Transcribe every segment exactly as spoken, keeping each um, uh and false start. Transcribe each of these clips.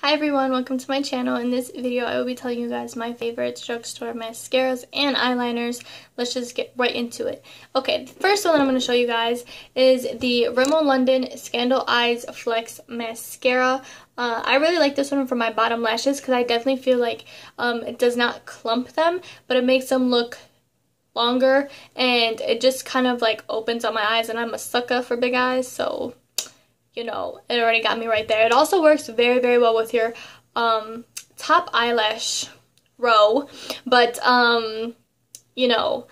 Hi everyone, welcome to my channel. In this video I will be telling you guys my favorite drugstore mascaras and eyeliners. Let's just get right into it. Okay, the first one I'm going to show you guys is the Rimmel London Scandal Eyes Flex Mascara. Uh, I really like this one for my bottom lashes because I definitely feel like um, it does not clump them, but it makes them look longer and it just kind of like opens up my eyes, and I'm a sucker for big eyes, so you know, it already got me right there. It also works very, very well with your um, top eyelash row. But, um, you know,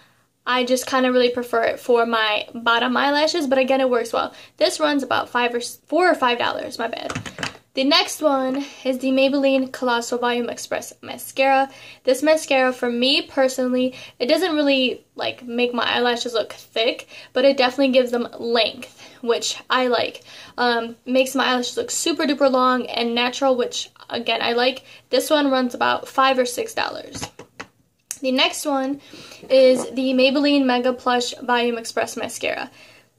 I just kind of really prefer it for my bottom eyelashes. But again, it works well. This runs about five or four or five dollars. My bad. The next one is the Maybelline Colossal Volume Express Mascara. This mascara, for me personally, it doesn't really like make my eyelashes look thick, but it definitely gives them length, which I like. Um, makes my eyelashes look super duper long and natural, which again I like. This one runs about five or six dollars. The next one is the Maybelline Mega Plush Volume Express Mascara.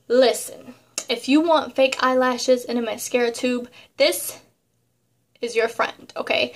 Listen, if you want fake eyelashes in a mascara tube, this is your friend, okay?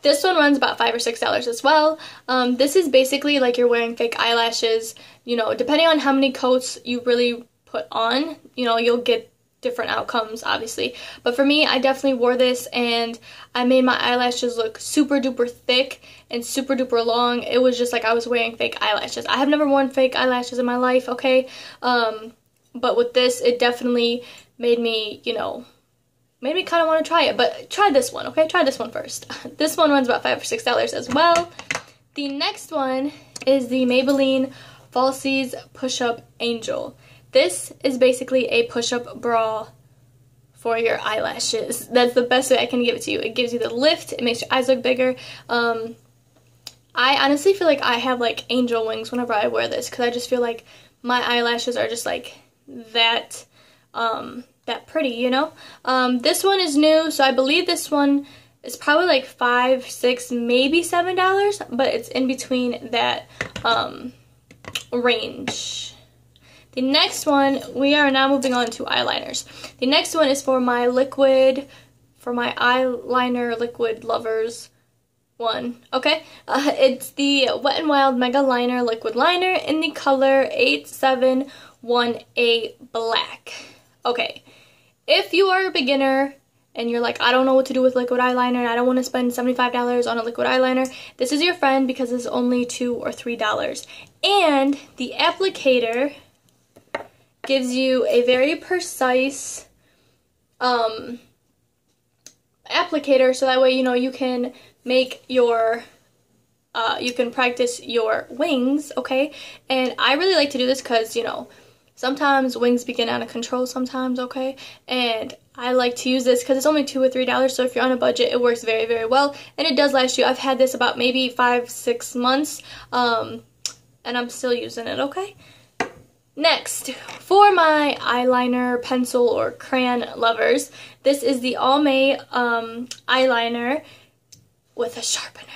This one runs about five or six dollars as well. Um, this is basically like you're wearing fake eyelashes. You know, depending on how many coats you really put on, you know, you'll get different outcomes, obviously. But for me, I definitely wore this and I made my eyelashes look super duper thick and super duper long. It was just like I was wearing fake eyelashes. I have never worn fake eyelashes in my life, okay? Um, but with this, it definitely made me, you know, made me kind of want to try it. But try this one, okay? Try this one first. This one runs about five or six dollars as well. The next one is the Maybelline Falsies Push-Up Angel. This is basically a push-up bra for your eyelashes. That's the best way I can give it to you. It gives you the lift. It makes your eyes look bigger. Um, I honestly feel like I have, like, angel wings whenever I wear this because I just feel like my eyelashes are just, like, that um that pretty, you know. Um this one is new, so I believe this one is probably like five six maybe seven dollars, but it's in between that um range. The next one, we are now moving on to eyeliners. The next one is for my liquid for my eyeliner liquid lovers one, okay? Uh, it's the Wet n Wild Mega Liner liquid liner in the color eight seven one A black. Okay, if you are a beginner and you're like, I don't know what to do with liquid eyeliner and I don't want to spend seventy-five dollars on a liquid eyeliner, this is your friend because it's only two or three dollars. And the applicator gives you a very precise um, applicator, so that way, you know, you can make your uh, you can practice your wings, okay? And I really like to do this because, you know, sometimes wings begin out of control sometimes, okay? And I like to use this because it's only two or three dollars, so if you're on a budget, it works very, very well. And it does last you. I've had this about maybe five, six months, um, and I'm still using it, okay? Next, for my eyeliner, pencil, or crayon lovers, this is the Almay um, eyeliner with a sharpener.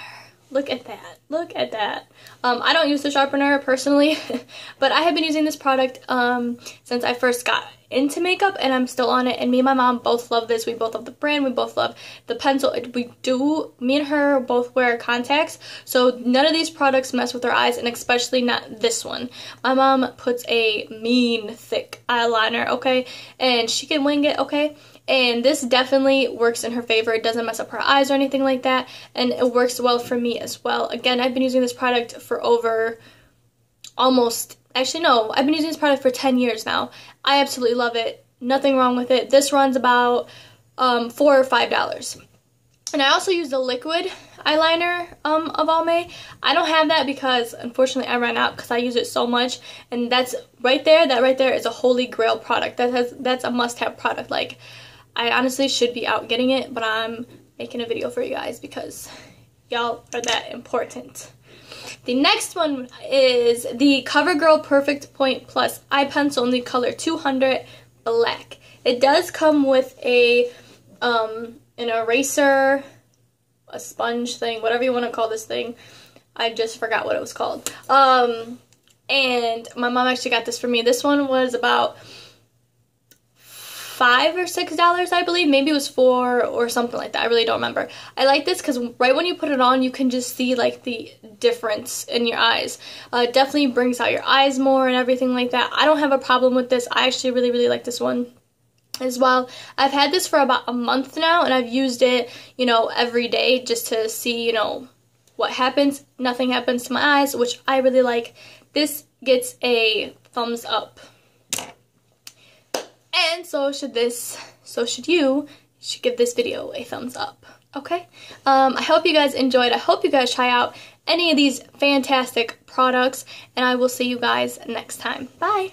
Look at that. Look at that. Um, I don't use the sharpener personally, but I have been using this product um, since I first got into makeup, and I'm still on it. And me and my mom both love this. We both love the brand. We both love the pencil. We do. Me and her both wear contacts, so none of these products mess with our eyes, and especially not this one. My mom puts a mean, thick eyeliner, okay? And she can wing it, okay? And this definitely works in her favor. It doesn't mess up her eyes or anything like that. And it works well for me as well. Again, I've been using this product for over almost, actually no, I've been using this product for ten years now. I absolutely love it. Nothing wrong with it. This runs about um, four or five dollars. And I also use the liquid eyeliner um, of Almay. I don't have that because, unfortunately, I ran out because I use it so much. And that's right there. That right there is a holy grail product. That has, that's a must-have product. Like, I honestly should be out getting it, but I'm making a video for you guys because y'all are that important. The next one is the CoverGirl Perfect Point Plus Eye Pencil in the color two hundred black. It does come with a um, an eraser, a sponge thing, whatever you want to call this thing. I just forgot what it was called. Um, and my mom actually got this for me. This one was about five or six dollars, I believe. Maybe it was four or something like that. I really don't remember. I like this because right when you put it on, you can just see like the difference in your eyes. Uh, it definitely brings out your eyes more and everything like that. I don't have a problem with this. I actually really, really like this one as well. I've had this for about a month now, and I've used it, you know, every day just to see, you know, what happens. Nothing happens to my eyes, which I really like. This gets a thumbs up. And so should this, so should you. You should give this video a thumbs up, okay? Um, I hope you guys enjoyed. I hope you guys try out any of these fantastic products, and I will see you guys next time. Bye!